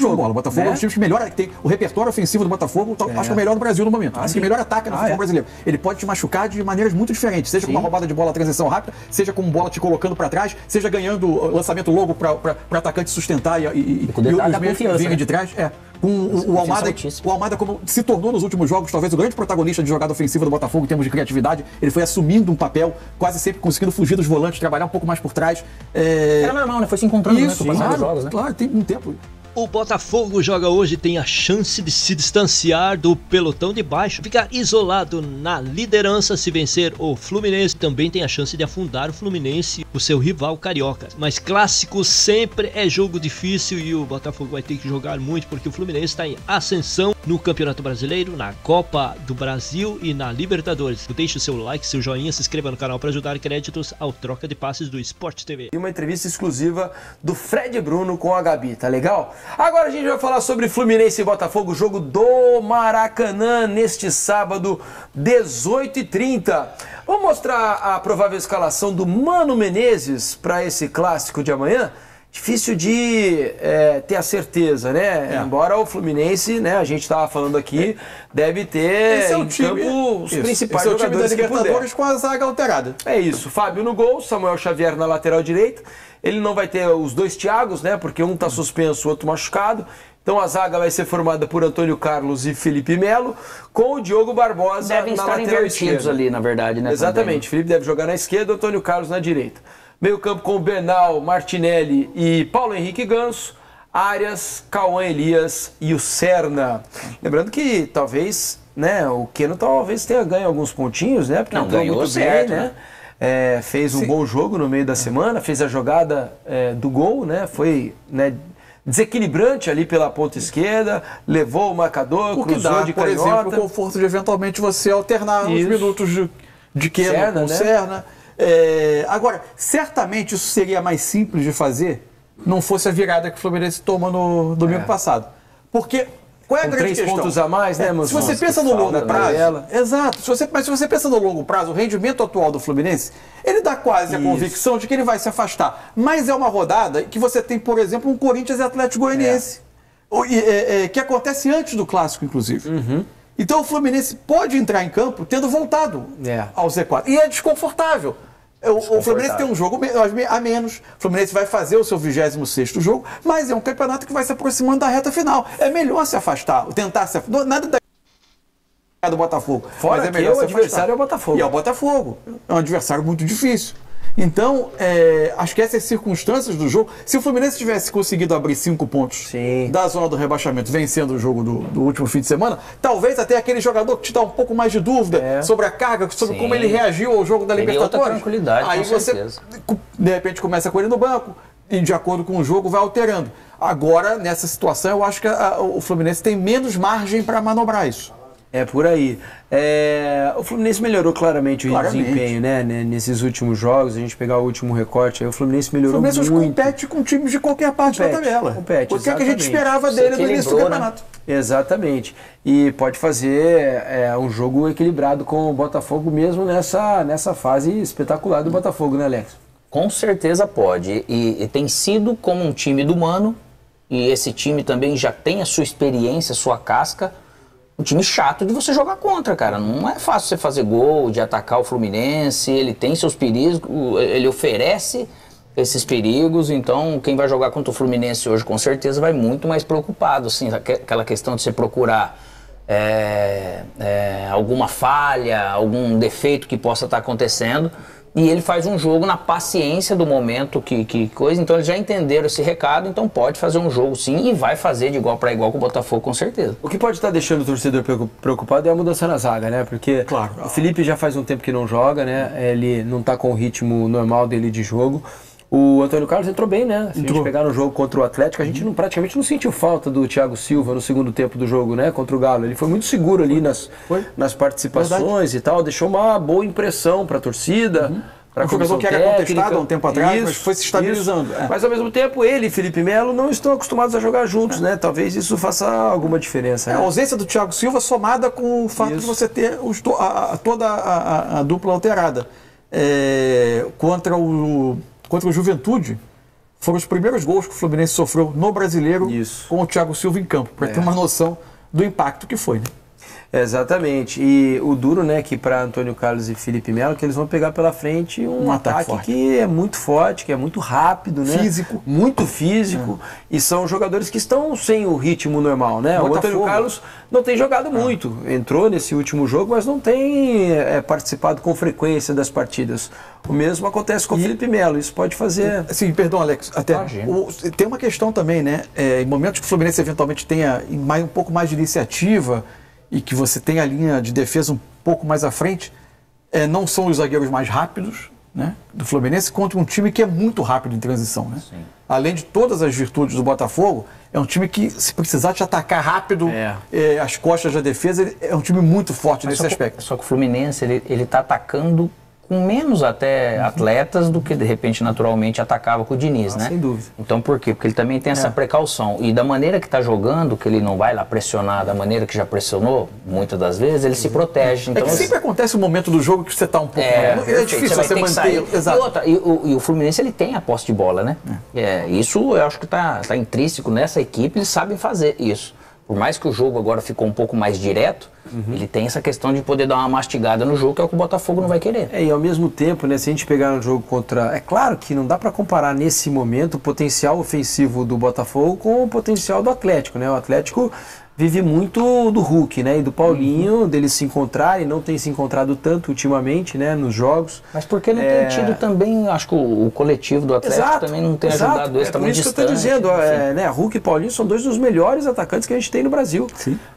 jogo. Bola. O Botafogo é um time que melhor tem o repertório ofensivo do Botafogo, acho que é o melhor do Brasil no momento. Acho que melhor ataca no futebol brasileiro. Ele pode te machucar de maneiras muito diferentes, seja com uma roubada de bola, transição rápida, seja com bola te colocando para trás, seja ganhando lançamento longo para atacante sustentar e os meios que vêm de trás. O Almada, como se tornou nos últimos jogos, talvez o grande protagonista de jogada ofensiva do Botafogo em termos de criatividade, ele foi assumindo um papel, quase sempre conseguindo fugir dos volantes, trabalhar um pouco mais por trás. Era normal, né? Foi se encontrando isso, né? Claro, tem um tempo. O Botafogo joga hoje e tem a chance de se distanciar do pelotão de baixo, ficar isolado na liderança. Se vencer o Fluminense, também tem a chance de afundar o Fluminense, o seu rival carioca. Mas clássico sempre é jogo difícil e o Botafogo vai ter que jogar muito, porque o Fluminense está em ascensão no Campeonato Brasileiro, na Copa do Brasil e na Libertadores. Deixe o seu like, seu joinha, se inscreva no canal para ajudar créditos ao Troca de Passes do Sport TV. E uma entrevista exclusiva do Fred Bruno com a Gabi, tá legal? Agora a gente vai falar sobre Fluminense e Botafogo, jogo do Maracanã neste sábado, 18h30. Vamos mostrar a provável escalação do Mano Menezes para esse clássico de amanhã? Difícil de ter a certeza, né? Embora o Fluminense, né, a gente estava falando aqui, deve ter em campo os principais jogadores da Libertadores com a zaga alterada. É isso, Fábio no gol, Samuel Xavier na lateral direita. Ele não vai ter os dois Thiagos, né? Porque um está suspenso, o outro machucado. Então a zaga vai ser formada por Antônio Carlos e Felipe Melo, com o Diogo Barbosa na lateral esquerda. Devem estar invertidos ali, na verdade, né? Exatamente, Felipe deve jogar na esquerda, Antônio Carlos na direita. Meio campo com Bernal, Martinelli e Paulo Henrique Ganso, Arias, Cauã Elias e o Serna. Lembrando que talvez, né, o Keno talvez tenha ganho alguns pontinhos, né? Porque não ganhou muito certo, bem, né? Fez um bom jogo no meio da semana, fez a jogada do gol, né? Foi, né, desequilibrante ali pela ponta esquerda, levou o marcador, o cruzou que dá, de por canhota. Exemplo, o conforto de eventualmente você alternar os minutos de Keno com o Serna. Agora, certamente isso seria mais simples de fazer, não fosse a virada que o Fluminense toma no domingo passado. Porque qual é a grande questão? 3 pontos a mais, né, meus irmãos? Se você pensa no longo prazo... Exato. Mas se você pensa no longo prazo, o rendimento atual do Fluminense, ele dá quase a convicção de que ele vai se afastar. Mas é uma rodada que você tem, por exemplo, um Corinthians e Atlético Goianiense, que acontece antes do Clássico, inclusive. Então o Fluminense pode entrar em campo tendo voltado ao Z4. E é desconfortável. O Fluminense tem um jogo a menos, o Fluminense vai fazer o seu 26º jogo, mas é um campeonato que vai se aproximando da reta final. É melhor se afastar, tentar se afastar. Nada do Botafogo. Fora mas é melhor que o adversário é o Botafogo. E é o Botafogo. É um adversário muito difícil. Então, acho que essas circunstâncias do jogo... Se o Fluminense tivesse conseguido abrir 5 pontos da zona do rebaixamento, vencendo o jogo do último fim de semana, talvez até aquele jogador que te dá um pouco mais de dúvida sobre a carga, sobre como ele reagiu ao jogo da Libertadores. Outra tranquilidade, aí você, de repente, começa com ele no banco e, de acordo com o jogo, vai alterando. Agora, nessa situação, eu acho que o Fluminense tem menos margem para manobrar isso. É por aí. O Fluminense melhorou claramente o desempenho, né? Nesses últimos jogos, a gente pegar o último recorte, aí o Fluminense melhorou muito. O Fluminense compete com times de qualquer parte da tabela. Compete, exatamente. O que a gente esperava dele no início do campeonato. Exatamente. E pode fazer um jogo equilibrado com o Botafogo mesmo nessa fase espetacular do Botafogo, né, Alex? Com certeza pode. E tem sido como um time do Mano, e esse time também já tem a sua experiência, a sua casca. Um time chato de você jogar contra, cara. Não é fácil você fazer gol, de atacar o Fluminense. Ele tem seus perigos, ele oferece esses perigos. Então, quem vai jogar contra o Fluminense hoje, com certeza, vai muito mais preocupado. Assim, aquela questão de você procurar alguma falha, algum defeito que possa estar acontecendo. E ele faz um jogo na paciência do momento, que coisa. Então eles já entenderam esse recado, então pode fazer um jogo sim, e vai fazer de igual para igual com o Botafogo, com certeza. O que pode estar deixando o torcedor preocupado é a mudança na zaga, né? Porque o Felipe já faz um tempo que não joga, né? Ele não tá com o ritmo normal dele de jogo. O Antônio Carlos entrou bem, né? Se a gente pegar no jogo contra o Atlético, a gente praticamente não sentiu falta do Thiago Silva no segundo tempo do jogo, né? Contra o Galo. Ele foi muito seguro ali nas participações e tal. Deixou uma boa impressão para a torcida. O jogador que era contestado há um tempo atrás, mas foi se estabilizando. Mas ao mesmo tempo, ele e Felipe Melo não estão acostumados a jogar juntos, né? Talvez isso faça alguma diferença. A ausência do Thiago Silva somada com o fato de você ter toda a dupla alterada. Contra o Juventude, foram os primeiros gols que o Fluminense sofreu no Brasileiro. Isso. Com o Thiago Silva em campo, para ter uma noção do impacto que foi, né? Exatamente. E o duro, né, que para Antônio Carlos e Felipe Melo, que eles vão pegar pela frente um ataque que é muito forte, que é muito rápido, né? Físico. Muito físico. É. E são jogadores que estão sem o ritmo normal, né? Botafogo. O Antônio Carlos não tem jogado muito. Entrou nesse último jogo, mas não tem participado com frequência das partidas. O mesmo acontece com o Felipe Melo. Isso pode fazer... Sim, perdão, Alex. Até tem uma questão também, né? Em momentos que o Fluminense eventualmente tenha um pouco mais de iniciativa... e que você tem a linha de defesa um pouco mais à frente, não são os zagueiros mais rápidos, né, do Fluminense, contra um time que é muito rápido em transição, né? Sim. Além de todas as virtudes do Botafogo, é um time que, se precisar te atacar rápido, as costas da defesa, é um time muito forte nesse aspecto. Só que o Fluminense, ele está atacando com menos até atletas do que, de repente, naturalmente atacava com o Diniz, né? Sem dúvida. Então, por quê? Porque ele também tem essa precaução. E da maneira que está jogando, que ele não vai lá pressionar da maneira que já pressionou, muitas das vezes, ele se protege. Então, sempre acontece um momento do jogo que você está um pouco... É difícil você manter... Exato. E o Fluminense, ele tem a posse de bola, né? Isso, eu acho que está intrínseco nessa equipe, eles sabem fazer isso. Por mais que o jogo agora ficou um pouco mais direto, ele tem essa questão de poder dar uma mastigada no jogo, que é o que o Botafogo não vai querer. E ao mesmo tempo, né, se a gente pegar um jogo contra... É claro que não dá para comparar nesse momento o potencial ofensivo do Botafogo com o potencial do Atlético, né? O Atlético vive muito do Hulk, né, e do Paulinho, deles se encontrarem, não tem se encontrado tanto ultimamente, né, nos jogos. Mas porque não tem tido também, acho que o coletivo do Atlético também não tem ajudado eles, também distante. Por isso que eu estou dizendo, né, Hulk e Paulinho são dois dos melhores atacantes que a gente tem no Brasil,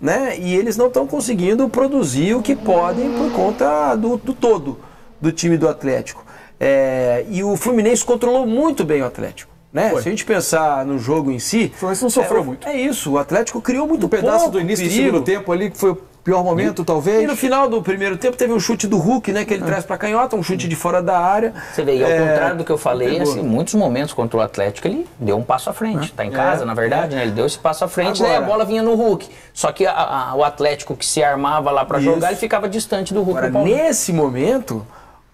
né, e eles não estão conseguindo produzir o que podem por conta do todo, do time do Atlético. E o Fluminense controlou muito bem o Atlético. Né? Se a gente pensar no jogo em si, o Fluminense não sofreu muito. É isso, o Atlético criou muito pouco. Pedaço do início do segundo tempo ali, que foi o pior momento, talvez. E no final do primeiro tempo teve um chute do Hulk, né, que ele traz pra canhota, um chute de fora da área. Você vê, e ao contrário do que eu falei, assim, muitos momentos contra o Atlético ele deu um passo à frente. Tá em casa, na verdade, né? Ele deu esse passo à frente, daí a bola vinha no Hulk. Só que o Atlético que se armava lá pra jogar, ele ficava distante do Hulk. Agora, nesse momento...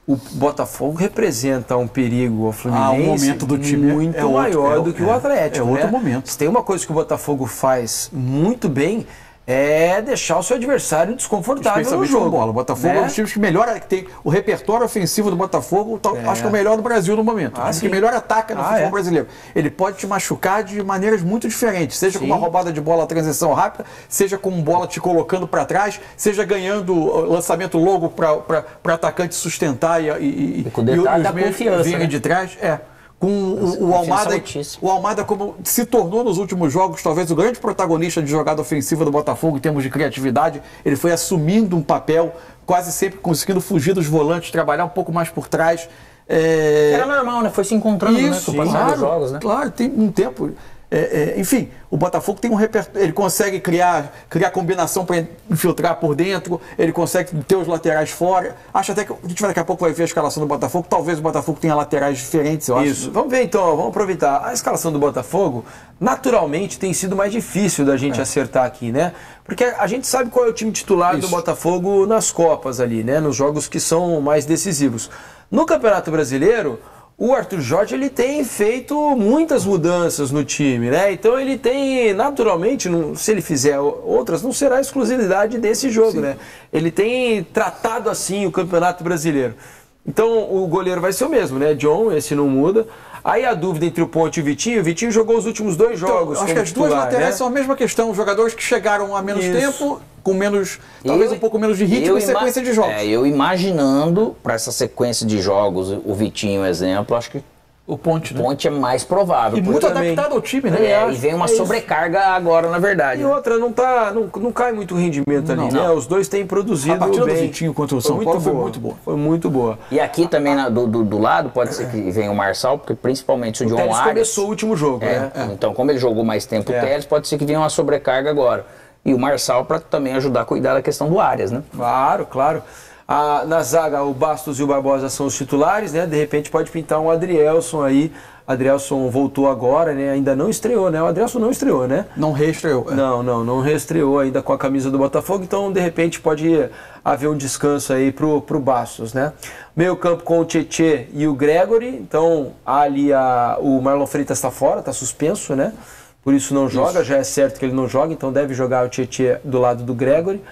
O Botafogo representa um perigo ao Fluminense, um momento do time muito maior do que o Atlético. É outro momento. Se tem uma coisa que o Botafogo faz muito bem, é deixar o seu adversário desconfortável no jogo. Bola. O Botafogo é um dos times que melhor tem o repertório ofensivo do Botafogo, acho que é o melhor do Brasil no momento. Acho que melhor ataca no futebol brasileiro. Ele pode te machucar de maneiras muito diferentes, seja com uma roubada de bola, transição rápida, seja com bola te colocando para trás, seja ganhando lançamento longo para atacante sustentar e com detalhe da confiança, virem de trás. O Almada, como se tornou nos últimos jogos, talvez o grande protagonista de jogada ofensiva do Botafogo em termos de criatividade, ele foi assumindo um papel, quase sempre conseguindo fugir dos volantes, trabalhar um pouco mais por trás. Era normal, né? Foi se encontrando, isso, né? Com o passar dos jogos, né? Claro, tem um tempo... enfim, o Botafogo tem um repertório, ele consegue criar combinação para infiltrar por dentro, ele consegue ter os laterais fora. Acho até que a gente daqui a pouco vai ver a escalação do Botafogo, talvez o Botafogo tenha laterais diferentes, eu acho. Isso, vamos ver então, vamos aproveitar. A escalação do Botafogo, naturalmente, tem sido mais difícil da gente acertar aqui, né? Porque a gente sabe qual é o time titular do Botafogo nas Copas ali, né? Nos jogos que são mais decisivos. No Campeonato Brasileiro... O Arthur Jorge, ele tem feito muitas mudanças no time, né? Então ele tem, naturalmente, se ele fizer outras, não será exclusividade desse jogo, né? Ele tem tratado assim o Campeonato Brasileiro. Então o goleiro vai ser o mesmo, né? John, esse não muda. Aí a dúvida entre o Ponte e o Vitinho. O Vitinho jogou os últimos dois jogos. Então, acho que as duas laterais, né, são a mesma questão. Jogadores que chegaram a menos tempo, com menos, talvez um pouco menos de ritmo e sequência de jogos. Eu imaginando, para essa sequência de jogos, o Vitinho, exemplo, acho que o Ponte, é mais provável. E muito adaptado ao time, né? E vem uma sobrecarga agora, na verdade. E outra, não cai muito rendimento ali, né? Os dois têm produzido bem. A partida do Vitinho contra o São Paulo foi muito boa. Foi muito boa. E aqui também, do lado, pode ser que venha o Marçal, porque principalmente se o John Arias... O Telles começou o último jogo, né? Então, como ele jogou mais tempo o Telles, pode ser que venha uma sobrecarga agora. E o Marçal para também ajudar a cuidar da questão do Arias, né? Claro, claro. Na zaga, o Bastos e o Barbosa são os titulares, né? De repente pode pintar um Adrielson aí Adrielson voltou agora, né? Ainda não estreou, né? O Adrielson não estreou, né? Não reestreou. É. Não reestreou ainda com a camisa do Botafogo, então de repente pode haver um descanso aí pro Bastos, né? Meio campo com o Tietê e o Gregory, então ali o Marlon Freitas está fora, está suspenso, né? Por isso não joga, já é certo que ele não joga, então deve jogar o Tietê do lado do Gregory.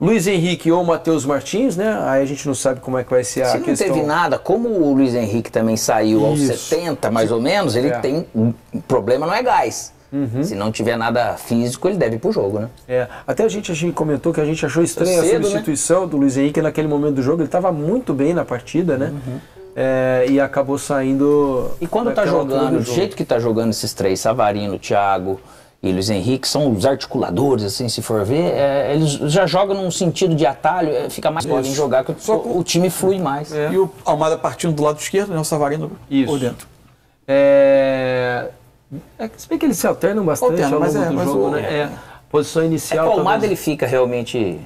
Luiz Henrique ou Matheus Martins, né? Aí a gente não sabe como é que vai ser a questão. Se não teve nada, como o Luiz Henrique também saiu aos 70, mais ou menos, ele tem um problema, não é gás. Uhum. Se não tiver nada físico, ele deve ir pro jogo, né? É. Até a gente comentou que a gente achou estranha a substituição, né, do Luiz Henrique naquele momento do jogo. Ele estava muito bem na partida, né? Uhum. É, e acabou saindo... E quando tá jogando, do jeito que tá jogando esses três, Savarino, Thiago e Luiz Henrique, são os articuladores, assim, se for ver, eles já jogam num sentido de atalho, fica mais podem jogar, o time flui mais. É. E o Almada partindo do lado esquerdo, né, o Savarino por dentro. Se bem que eles se alternam bastante ao longo do jogo, né? Posição inicial... o Almada ele fica realmente...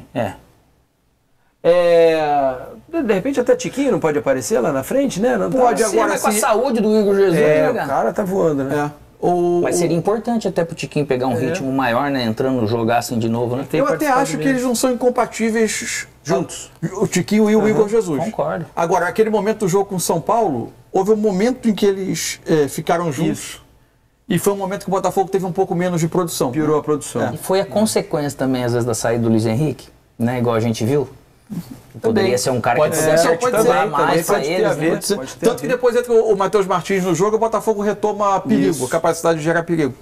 de repente até Tiquinho não pode aparecer lá na frente, né? Não pode agora, mas com a saúde do Igor Jesus. O cara tá voando, né? Mas seria importante até pro Tiquinho pegar um ritmo maior, né? Entrando no jogo assim de novo, né? Eu até acho que eles não são incompatíveis juntos. O Tiquinho e o Igor Jesus. Concordo. Agora, aquele momento do jogo com o São Paulo, houve um momento em que eles ficaram juntos. Isso. E foi um momento que o Botafogo teve um pouco menos de produção. Piorou a produção. E foi a consequência também, às vezes, da saída do Luiz Henrique, né? Igual a gente viu. Poderia ser um cara que pudesse articular mais para eles. Tanto que depois entra o Matheus Martins no jogo, o Botafogo retoma perigo, a capacidade de gerar perigo.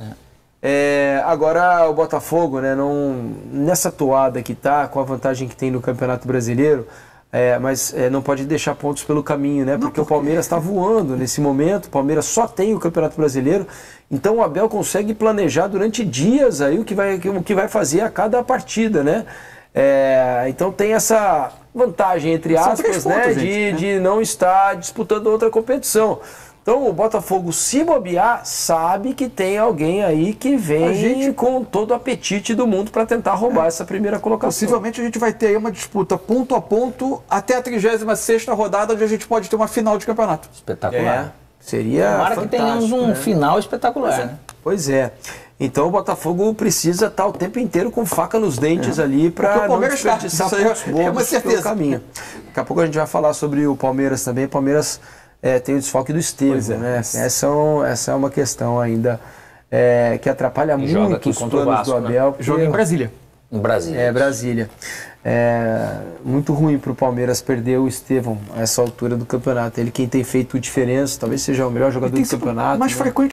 Agora o Botafogo, né, nessa toada que está, com a vantagem que tem no Campeonato Brasileiro, mas não pode deixar pontos pelo caminho, né? Porque o Palmeiras está voando nesse momento, o Palmeiras só tem o Campeonato Brasileiro, então o Abel consegue planejar durante dias aí o que vai fazer a cada partida, né? Então tem essa vantagem, entre aspas, né, de não estar disputando outra competição. Então o Botafogo, se bobear, sabe que tem alguém aí que vem com todo o apetite do mundo para tentar roubar essa primeira colocação. Possivelmente a gente vai ter aí uma disputa ponto a ponto até a 36ª rodada, onde a gente pode ter uma final de campeonato. Espetacular. Seria Tomara que tenhamos um final espetacular. Pois é. Então o Botafogo precisa estar o tempo inteiro com faca nos dentes ali para não desperdiçar pontos bobos pelo caminho. Daqui a pouco a gente vai falar sobre o Palmeiras também. O Palmeiras tem o desfalque do Estevão, né? Essa é uma questão ainda que atrapalha muito os planos do Abel. Joga em Brasília. Em Brasília. Brasília. Muito ruim para o Palmeiras perder o Estevão a essa altura do campeonato. Ele quem tem feito diferença, talvez seja o melhor jogador do campeonato. Mais frequente.